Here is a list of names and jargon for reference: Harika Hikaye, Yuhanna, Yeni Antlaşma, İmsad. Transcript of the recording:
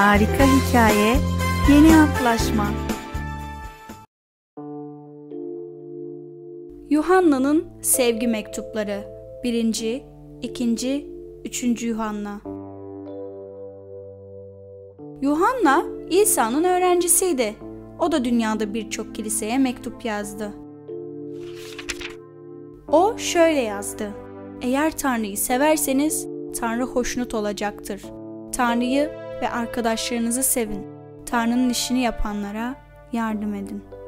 Harika Hikaye, Yeni Antlaşma. Yuhanna'nın Sevgi Mektupları 1. 2. 3. Yuhanna. Yuhanna, İsa'nın öğrencisiydi. O da dünyada birçok kiliseye mektup yazdı. O şöyle yazdı: "Eğer Tanrı'yı severseniz, Tanrı hoşnut olacaktır. Tanrı'yı ve arkadaşlarınızı sevin. Tanrı'nın işini yapanlara yardım edin."